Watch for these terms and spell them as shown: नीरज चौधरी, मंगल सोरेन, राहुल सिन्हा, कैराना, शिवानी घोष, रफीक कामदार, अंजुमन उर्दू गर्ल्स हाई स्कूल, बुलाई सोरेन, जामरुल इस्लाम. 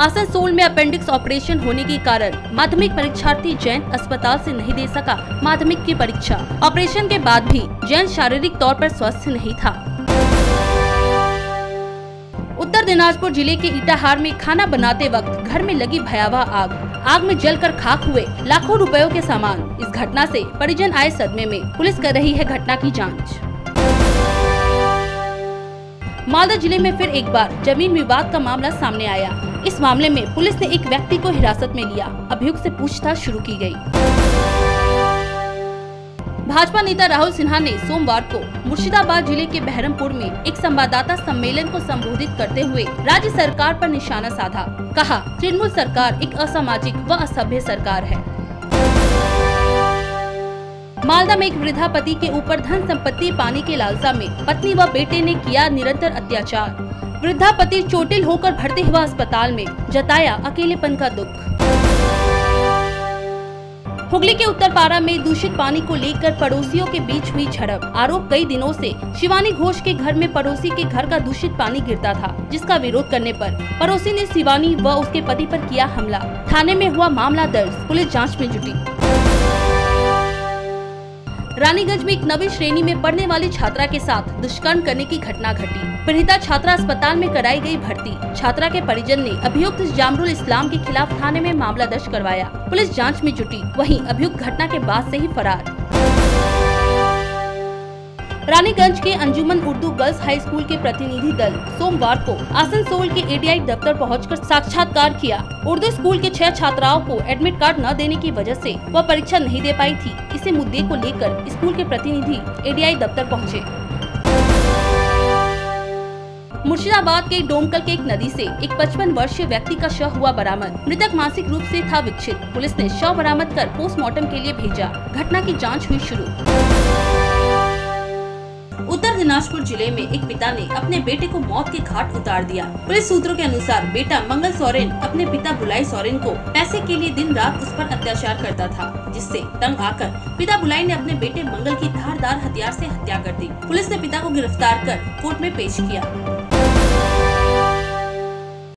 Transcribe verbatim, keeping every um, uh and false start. आसनसोल में appendix operation होने के कारण माध्यमिक परीक्षार्थी जैन अस्पताल से नहीं दे सका माध्यमिक की परीक्षा। ऑपरेशन के बाद भी जैन शारीरिक तौर पर स्वस्थ नहीं था। उत्तर दिनाजपुर जिले के इटाहार में खाना बनाते वक्त घर में लगी भयावह आग। आग में जलकर खाक हुए लाखों रुपयों के सामान। इस घटना से परिजन आए सदमे में। पुलिस कर रही है घटना की जाँच। मालदा जिले में फिर एक बार जमीन विवाद का मामला सामने आया। इस मामले में पुलिस ने एक व्यक्ति को हिरासत में लिया। अभियुक्त से पूछताछ शुरू की गई। भाजपा नेता राहुल सिन्हा ने सोमवार को मुर्शिदाबाद जिले के बहरमपुर में एक संवाददाता सम्मेलन को संबोधित करते हुए राज्य सरकार पर निशाना साधा। कहा, तृणमूल सरकार एक असामाजिक व असभ्य सरकार है। मालदा में एक वृद्धा पति के ऊपर धन संपत्ति पाने के लालसा में पत्नी व बेटे ने किया निरंतर अत्याचार। वृद्धा पति चोटिल होकर भर्ती हुआ अस्पताल में, जताया अकेलेपन का दुख। हुगली के उत्तरपारा में दूषित पानी को लेकर पड़ोसियों के बीच हुई झड़प। आरोप, कई दिनों से शिवानी घोष के घर में पड़ोसी के घर का दूषित पानी गिरता था, जिसका विरोध करने पर पड़ोसी ने शिवानी व उसके पति पर किया हमला। थाने में हुआ मामला दर्ज। पुलिस जाँच में जुटी। रानीगंज में एक नवी श्रेणी में पढ़ने वाली छात्रा के साथ दुष्कर्म करने की घटना घटी। पीड़िता छात्रा अस्पताल में कराई गई भर्ती। छात्रा के परिजन ने अभियुक्त जामरुल इस्लाम के खिलाफ थाने में मामला दर्ज करवाया। पुलिस जांच में जुटी। वहीं अभियुक्त घटना के बाद से ही फरार। रानीगंज के अंजुमन उर्दू गर्ल्स हाई स्कूल के प्रतिनिधि दल सोमवार को आसनसोल के एडीआई दफ्तर पहुंचकर साक्षात्कार किया। उर्दू स्कूल के छह छात्राओं को एडमिट कार्ड न देने की वजह से वह परीक्षा नहीं दे पाई थी। इसी मुद्दे को लेकर स्कूल के प्रतिनिधि एडीआई दफ्तर पहुंचे। मुर्शिदाबाद के डोमकल के एक नदी से एक पचपन वर्षीय व्यक्ति का शव हुआ बरामद। मृतक मानसिक रूप से था विक्षिप्त। पुलिस ने शव बरामद कर पोस्टमार्टम के लिए भेजा। घटना की जाँच हुई शुरू। उत्तर दिनाजपुर जिले में एक पिता ने अपने बेटे को मौत के घाट उतार दिया। पुलिस सूत्रों के अनुसार बेटा मंगल सोरेन अपने पिता बुलाई सोरेन को पैसे के लिए दिन रात उस पर अत्याचार करता था, जिससे तंग आकर पिता बुलाई ने अपने बेटे मंगल की धारदार हथियार से हत्या कर दी। पुलिस ने पिता को गिरफ्तार कर कोर्ट में पेश किया।